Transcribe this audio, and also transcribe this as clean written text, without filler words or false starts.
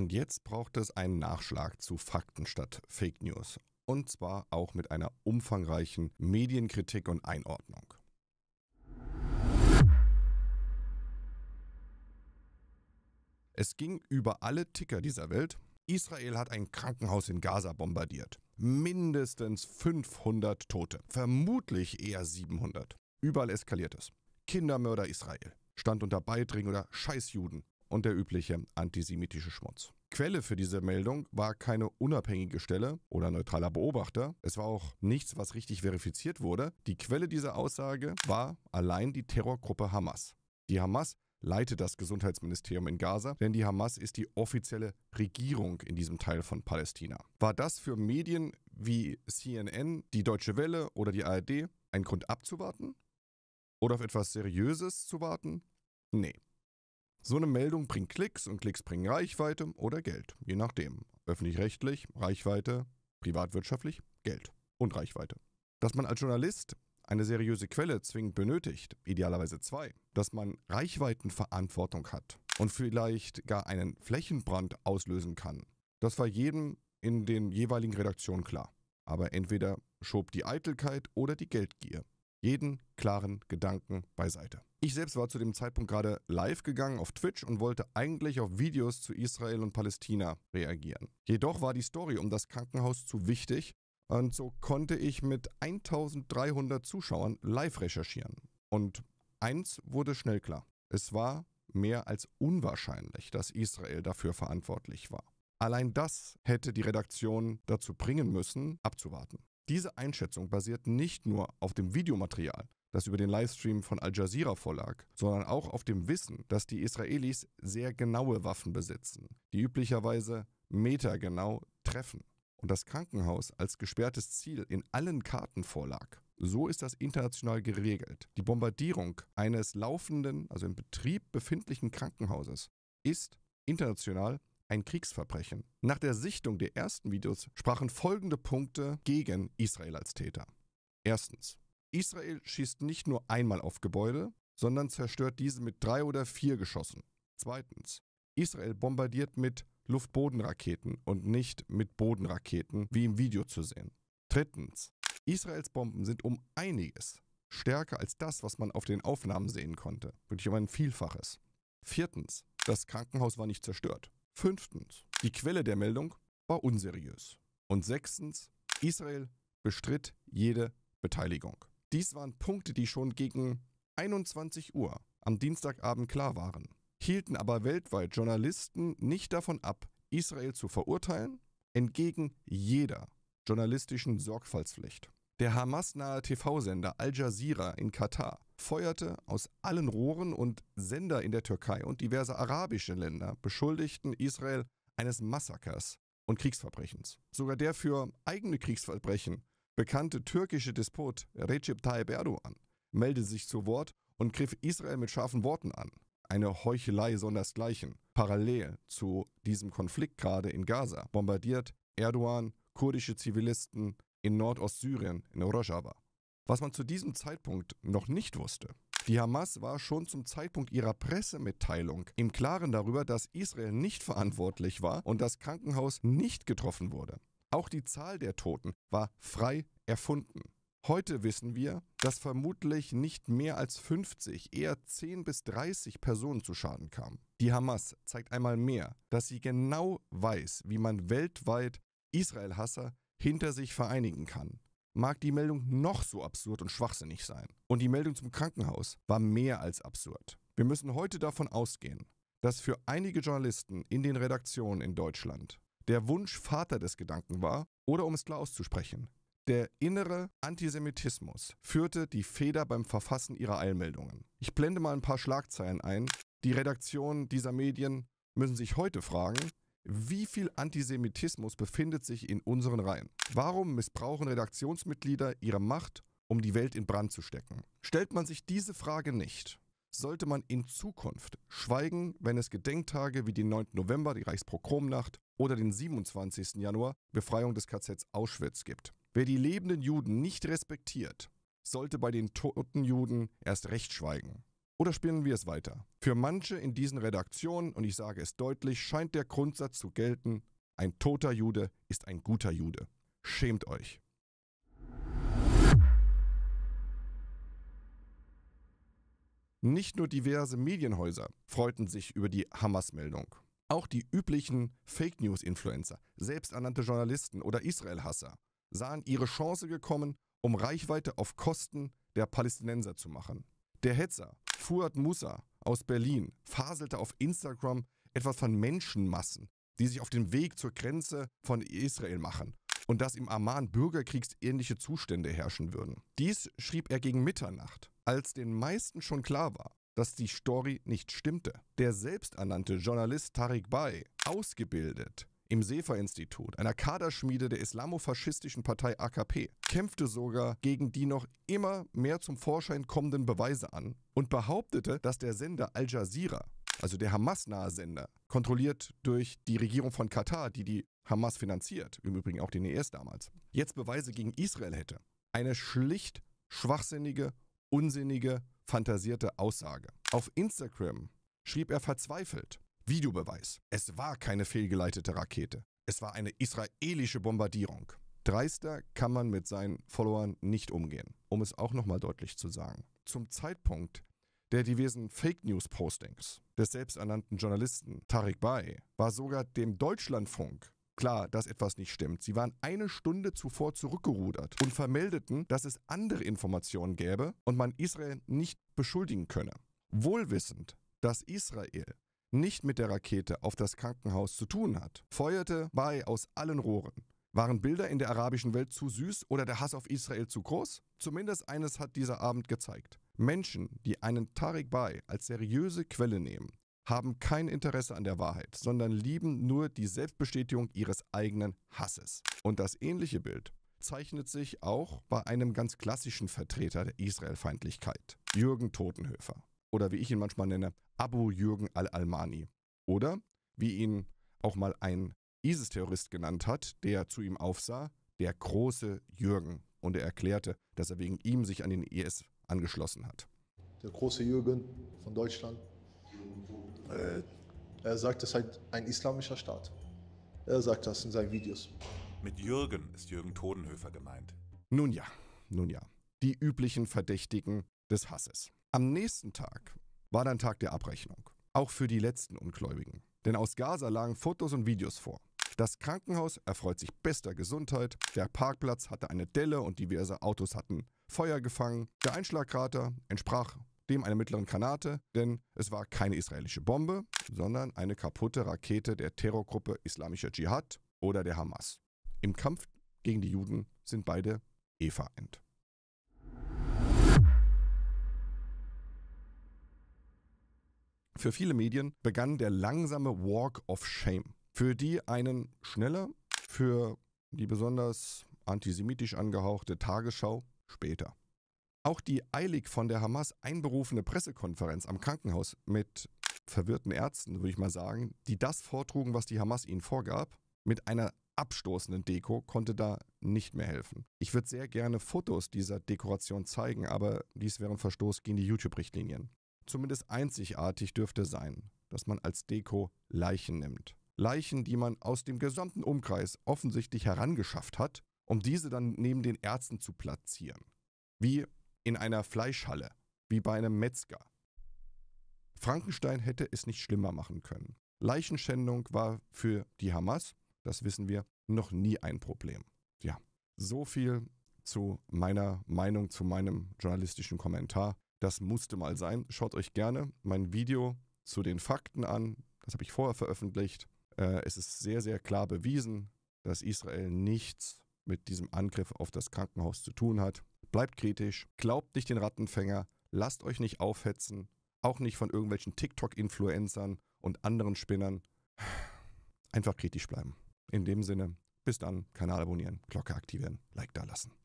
Und jetzt braucht es einen Nachschlag zu Fakten statt Fake News. Und zwar auch mit einer umfangreichen Medienkritik und Einordnung. Es ging über alle Ticker dieser Welt. Israel hat ein Krankenhaus in Gaza bombardiert. Mindestens 500 Tote, vermutlich eher 700. Überall eskaliert es. Kindermörder Israel, stand unter Beiträgen oder Scheißjuden und der übliche antisemitische Schmutz. Quelle für diese Meldung war keine unabhängige Stelle oder neutraler Beobachter. Es war auch nichts, was richtig verifiziert wurde. Die Quelle dieser Aussage war allein die Terrorgruppe Hamas. Die Hamas leitet das Gesundheitsministerium in Gaza, denn die Hamas ist die offizielle Regierung in diesem Teil von Palästina. War das für Medien wie CNN, die Deutsche Welle oder die ARD ein Grund abzuwarten? Oder auf etwas Seriöses zu warten? Nee. So eine Meldung bringt Klicks und Klicks bringen Reichweite oder Geld, je nachdem. Öffentlich-rechtlich, Reichweite, privatwirtschaftlich, Geld und Reichweite. Dass man als Journalist eine seriöse Quelle zwingend benötigt, idealerweise zwei, dass man Reichweitenverantwortung hat und vielleicht gar einen Flächenbrand auslösen kann. Das war jedem in den jeweiligen Redaktionen klar. Aber entweder schob die Eitelkeit oder die Geldgier jeden klaren Gedanken beiseite. Ich selbst war zu dem Zeitpunkt gerade live gegangen auf Twitch und wollte eigentlich auf Videos zu Israel und Palästina reagieren. Jedoch war die Story um das Krankenhaus zu wichtig und so konnte ich mit 1300 Zuschauern live recherchieren. Und eins wurde schnell klar. Es war mehr als unwahrscheinlich, dass Israel dafür verantwortlich war. Allein das hätte die Redaktion dazu bringen müssen, abzuwarten. Diese Einschätzung basiert nicht nur auf dem Videomaterial, das über den Livestream von Al Jazeera vorlag, sondern auch auf dem Wissen, dass die Israelis sehr genaue Waffen besitzen, die üblicherweise metergenau treffen. Und das Krankenhaus als gesperrtes Ziel in allen Karten vorlag. So ist das international geregelt. Die Bombardierung eines laufenden, also im Betrieb befindlichen Krankenhauses ist international ein Kriegsverbrechen. Nach der Sichtung der ersten Videos sprachen folgende Punkte gegen Israel als Täter. Erstens, Israel schießt nicht nur einmal auf Gebäude, sondern zerstört diese mit 3 oder 4 Geschossen. Zweitens, Israel bombardiert mit Luft-Boden-Raketen und nicht mit Bodenraketen, wie im Video zu sehen. Drittens, Israels Bomben sind um einiges stärker als das, was man auf den Aufnahmen sehen konnte. Wirklich um ein Vielfaches. Viertens, das Krankenhaus war nicht zerstört. Fünftens, die Quelle der Meldung war unseriös. Und sechstens, Israel bestritt jede Beteiligung. Dies waren Punkte, die schon gegen 21 Uhr am Dienstagabend klar waren, hielten aber weltweit Journalisten nicht davon ab, Israel zu verurteilen, entgegen jeder journalistischen Sorgfaltspflicht. Der Hamas-nahe TV-Sender Al Jazeera in Katar feuerte aus allen Rohren und Sender in der Türkei und diverse arabische Länder beschuldigten Israel eines Massakers und Kriegsverbrechens. Sogar der für eigene Kriegsverbrechen bekannte türkische Despot Recep Tayyip Erdogan meldete sich zu Wort und griff Israel mit scharfen Worten an. Eine Heuchelei sondersgleichen. Parallel zu diesem Konflikt gerade in Gaza bombardiert Erdogan kurdische Zivilisten in Nordostsyrien, in Rojava. Was man zu diesem Zeitpunkt noch nicht wusste, die Hamas war schon zum Zeitpunkt ihrer Pressemitteilung im Klaren darüber, dass Israel nicht verantwortlich war und das Krankenhaus nicht getroffen wurde. Auch die Zahl der Toten war frei erfunden. Heute wissen wir, dass vermutlich nicht mehr als 50, eher 10 bis 30 Personen zu Schaden kamen. Die Hamas zeigt einmal mehr, dass sie genau weiß, wie man weltweit Israel-Hasser hinter sich vereinigen kann. Mag die Meldung noch so absurd und schwachsinnig sein. Und die Meldung zum Krankenhaus war mehr als absurd. Wir müssen heute davon ausgehen, dass für einige Journalisten in den Redaktionen in Deutschland der Wunsch Vater des Gedanken war, oder um es klar auszusprechen, der innere Antisemitismus führte die Feder beim Verfassen ihrer Eilmeldungen. Ich blende mal ein paar Schlagzeilen ein. Die Redaktionen dieser Medien müssen sich heute fragen, wie viel Antisemitismus befindet sich in unseren Reihen? Warum missbrauchen Redaktionsmitglieder ihre Macht, um die Welt in Brand zu stecken? Stellt man sich diese Frage nicht, sollte man in Zukunft schweigen, wenn es Gedenktage wie den 9. November, die Reichspogromnacht, oder den 27. Januar, Befreiung des KZs Auschwitz gibt. Wer die lebenden Juden nicht respektiert, sollte bei den toten Juden erst recht schweigen. Oder spinnen wir es weiter? Für manche in diesen Redaktionen, und ich sage es deutlich, scheint der Grundsatz zu gelten, ein toter Jude ist ein guter Jude. Schämt euch. Nicht nur diverse Medienhäuser freuten sich über die Hamas-Meldung. Auch die üblichen Fake-News-Influencer, selbsternannte Journalisten oder Israel-Hasser sahen ihre Chance gekommen, um Reichweite auf Kosten der Palästinenser zu machen. Der Hetzer Fuad Musa aus Berlin faselte auf Instagram etwas von Menschenmassen, die sich auf den Weg zur Grenze von Israel machen und dass im Amman bürgerkriegsähnliche Zustände herrschen würden. Dies schrieb er gegen Mitternacht, als den meisten schon klar war, dass die Story nicht stimmte. Der selbsternannte Journalist Tarek Bae, ausgebildet im SETA-Institut, einer Kaderschmiede der islamofaschistischen Partei AKP, kämpfte sogar gegen die noch immer mehr zum Vorschein kommenden Beweise an und behauptete, dass der Sender Al Jazeera, also der Hamas-nahe Sender, kontrolliert durch die Regierung von Katar, die die Hamas finanziert, im Übrigen auch den IS damals, jetzt Beweise gegen Israel hätte. Eine schlicht schwachsinnige, unsinnige, fantasierte Aussage. Auf Instagram schrieb er verzweifelt: Videobeweis. Es war keine fehlgeleitete Rakete. Es war eine israelische Bombardierung. Dreister kann man mit seinen Followern nicht umgehen, um es auch nochmal deutlich zu sagen. Zum Zeitpunkt der diversen Fake-News-Postings des selbsternannten Journalisten Tarek Bae war sogar dem Deutschlandfunk klar, dass etwas nicht stimmt. Sie waren eine Stunde zuvor zurückgerudert und vermeldeten, dass es andere Informationen gäbe und man Israel nicht beschuldigen könne. Wohlwissend, dass Israel nicht mit der Rakete auf das Krankenhaus zu tun hat, feuerte Bae aus allen Rohren. Waren Bilder in der arabischen Welt zu süß oder der Hass auf Israel zu groß? Zumindest eines hat dieser Abend gezeigt: Menschen, die einen Tarek Bae als seriöse Quelle nehmen, haben kein Interesse an der Wahrheit, sondern lieben nur die Selbstbestätigung ihres eigenen Hasses. Und das ähnliche Bild zeichnet sich auch bei einem ganz klassischen Vertreter der Israelfeindlichkeit, Jürgen Todenhöfer. Oder wie ich ihn manchmal nenne, Abu Jürgen al-Almani. Oder, wie ihn auch mal ein ISIS-Terrorist genannt hat, der zu ihm aufsah, der große Jürgen. Und er erklärte, dass er wegen ihm sich an den IS angeschlossen hat. Der große Jürgen von Deutschland, er sagt, es ist halt ein islamischer Staat. Er sagt das in seinen Videos. Mit Jürgen ist Jürgen Todenhöfer gemeint. Nun ja, nun ja. Die üblichen Verdächtigen des Hasses. Am nächsten Tag war dann Tag der Abrechnung, auch für die letzten Ungläubigen. Denn aus Gaza lagen Fotos und Videos vor. Das Krankenhaus erfreut sich bester Gesundheit, der Parkplatz hatte eine Delle und diverse Autos hatten Feuer gefangen. Der Einschlagkrater entsprach dem einer mittleren Granate, denn es war keine israelische Bombe, sondern eine kaputte Rakete der Terrorgruppe Islamischer Dschihad oder der Hamas. Im Kampf gegen die Juden sind beide vereint. Für viele Medien begann der langsame Walk of Shame. Für die einen schneller, für die besonders antisemitisch angehauchte Tagesschau später. Auch die eilig von der Hamas einberufene Pressekonferenz am Krankenhaus mit verwirrten Ärzten, würde ich mal sagen, die das vortrugen, was die Hamas ihnen vorgab, mit einer abstoßenden Deko konnte da nicht mehr helfen. Ich würde sehr gerne Fotos dieser Dekoration zeigen, aber dies wäre ein Verstoß gegen die YouTube-Richtlinien. Zumindest einzigartig dürfte sein, dass man als Deko Leichen nimmt. Leichen, die man aus dem gesamten Umkreis offensichtlich herangeschafft hat, um diese dann neben den Ärzten zu platzieren. Wie in einer Fleischhalle, wie bei einem Metzger. Frankenstein hätte es nicht schlimmer machen können. Leichenschändung war für die Hamas, das wissen wir, noch nie ein Problem. Ja, so viel zu meiner Meinung, zu meinem journalistischen Kommentar. Das musste mal sein. Schaut euch gerne mein Video zu den Fakten an. Das habe ich vorher veröffentlicht. Es ist sehr, sehr klar bewiesen, dass Israel nichts mit diesem Angriff auf das Krankenhaus zu tun hat. Bleibt kritisch, glaubt nicht den Rattenfänger, lasst euch nicht aufhetzen, auch nicht von irgendwelchen TikTok-Influencern und anderen Spinnern. Einfach kritisch bleiben. In dem Sinne, bis dann, Kanal abonnieren, Glocke aktivieren, Like da lassen.